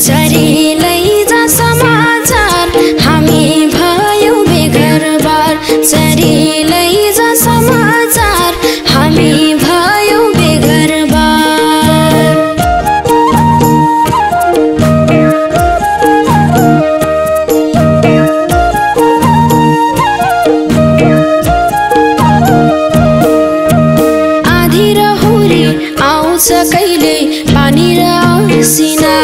चरी लई जा समाचार हमी भायो बेघर बार, चरी लई जा समाचार हमी भायो बेघर बार। आधी रहुरी आउँछ कहिले पानी र सिना,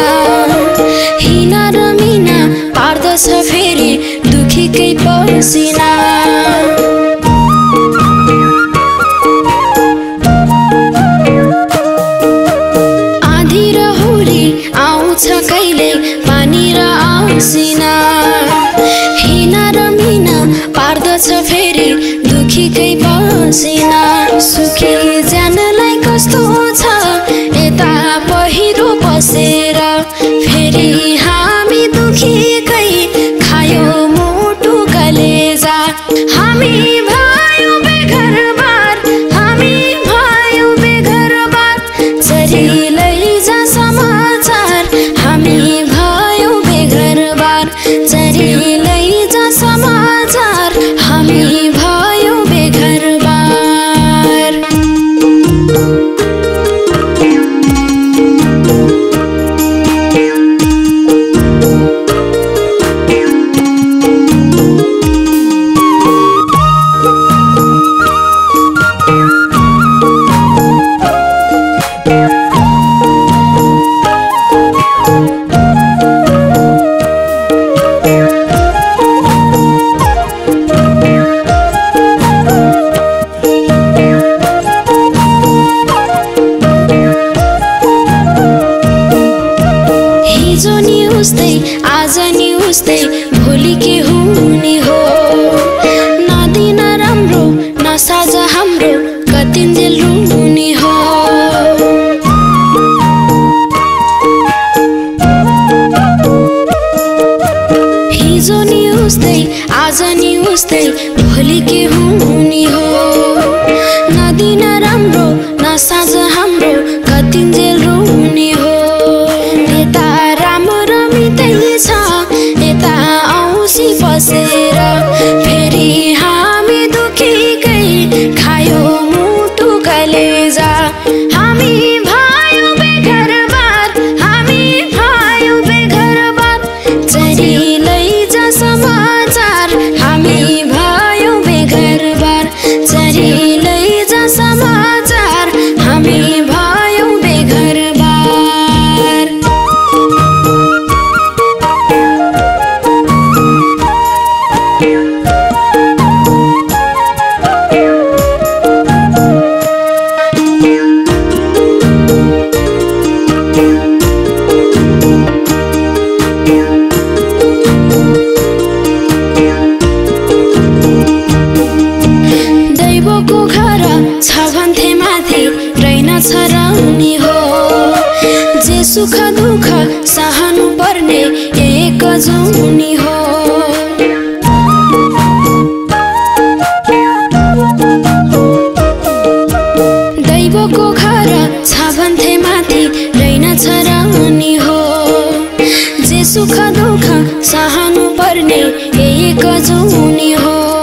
फेरि दुखीकै पसिना। आधी रहुरी आउँछ कहिले पानी र आसिना, हिना र मिना पार्दछ फेरि दुखीकै पसिना। सुखी ज्यानलाई कस्तो छ यता पहिरो पसेर, फेरि हामी दुखीकै हमी भायो बेघर बार, हमी भायो बेघर बार, चरी लई जा समाचार हमी भायो बेघर बार, चरी लई जा समाचार हमी भायो बेघर बार। हिजो नि उस्तै आज नि उस्तै भोलि के हुने हो, नदिन राम्रो नसाज हाम्रो कतिन्जेल रुने हो। हिजो नि उस्तै आज नि उस्तै भोलि के हुने हो, नदिन राम्रो नसाज हाम्रो कतिन्जेल रुने हो। बसेर फेरि हामी दुखीकै खायो मुटु कलेजा, हामी भायो बेघर बार, हामी भायो बेघर बार, चरी लई जा समाचार हामी भायो बेघर बार, चरी लई जा समाचार हामी भायो बेघर बार। दैवको घर छ भन्थे माथि रैन छ रानी हो, जे सुख दुःख सहनु पर्ने एक जुनी हो। दैवको घर छ भन्थे माथि रैन छ रानी हो, जे सुख दुःख सहनु पर्ने एक जुनी हो।